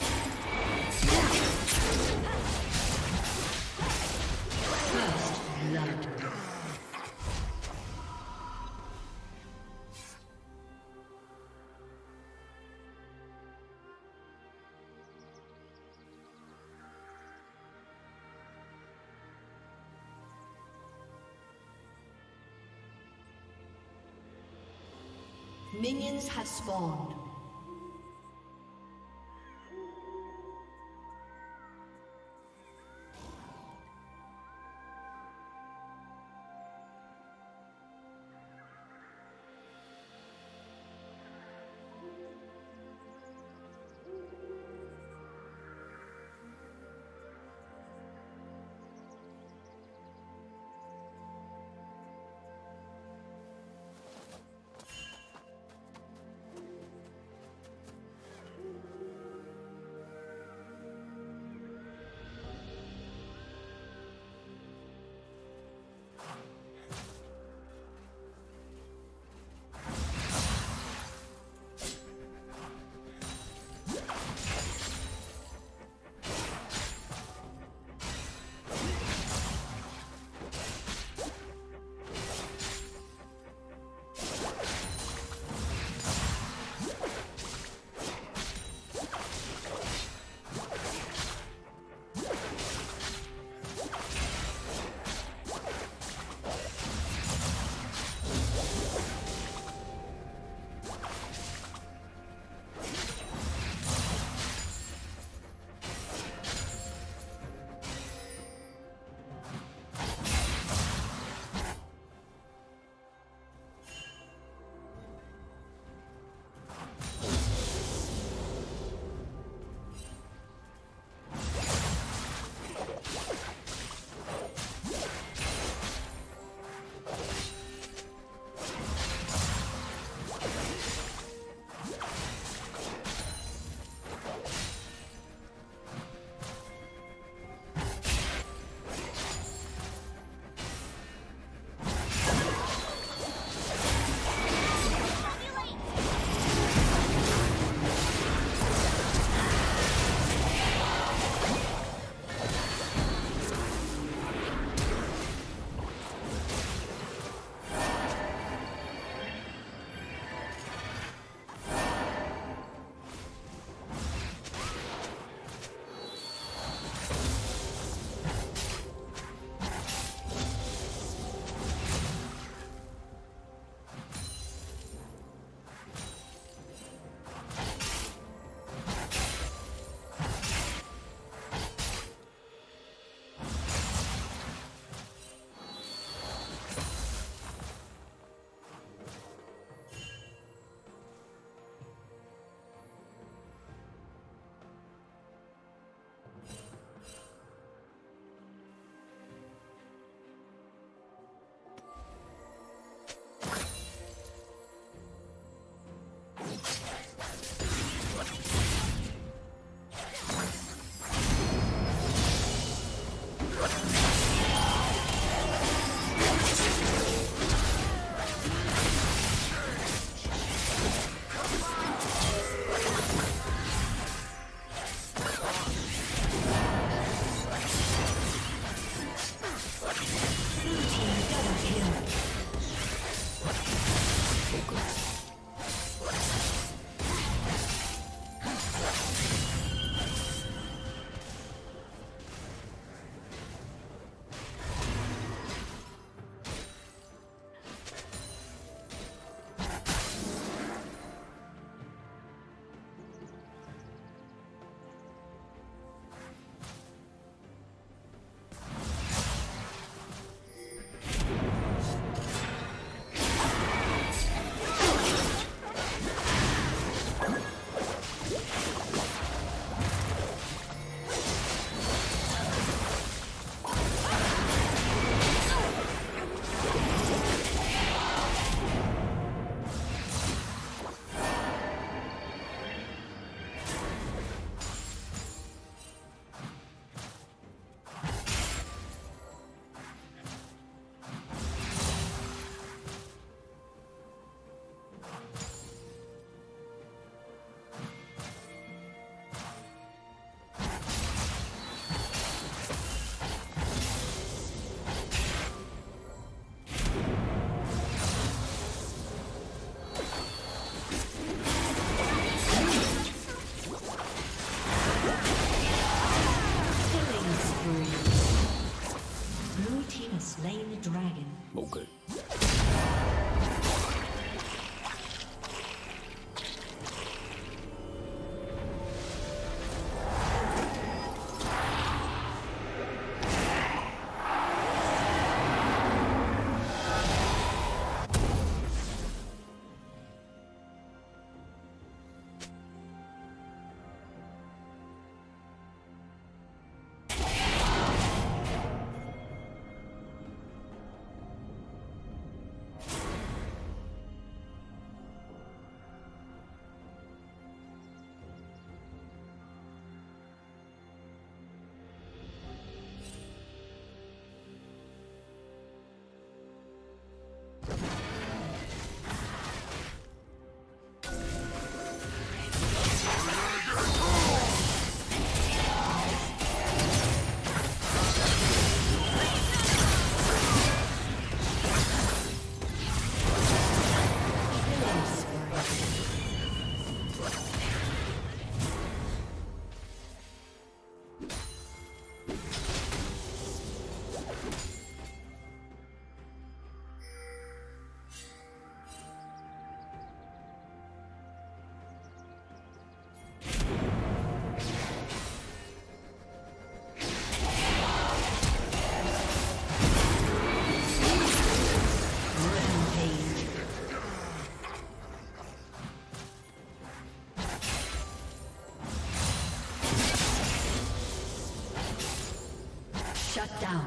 First blood. Minions have spawned. down.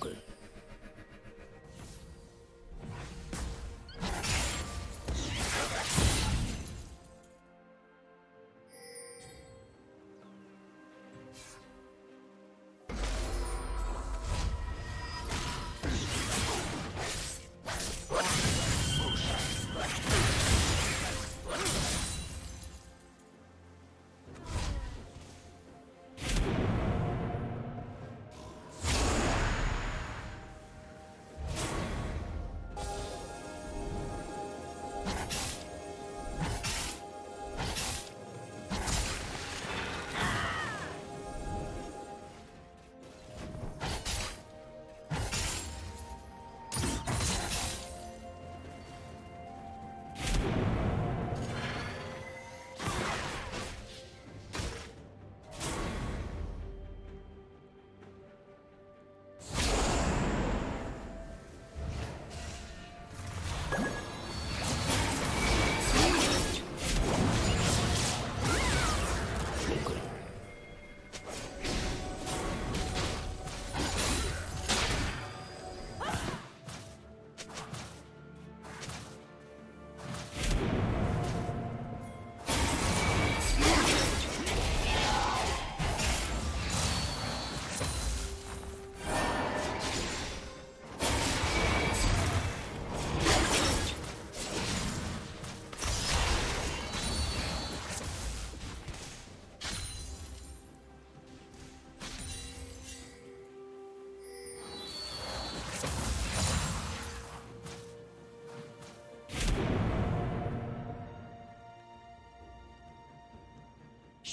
długi.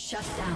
Shut down.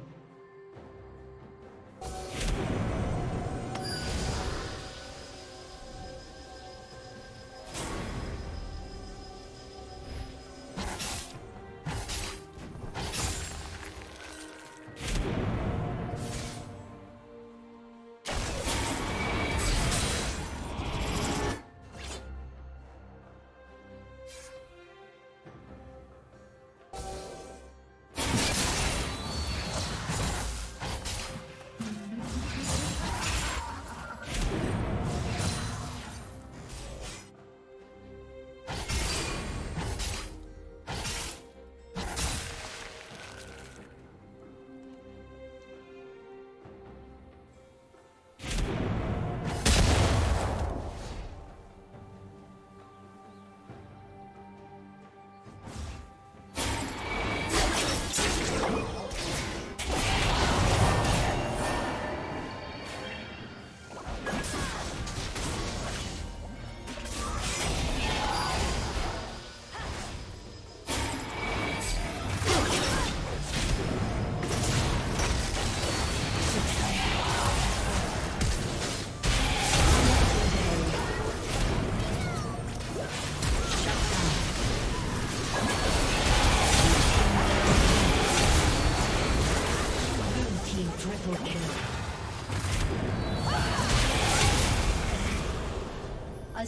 A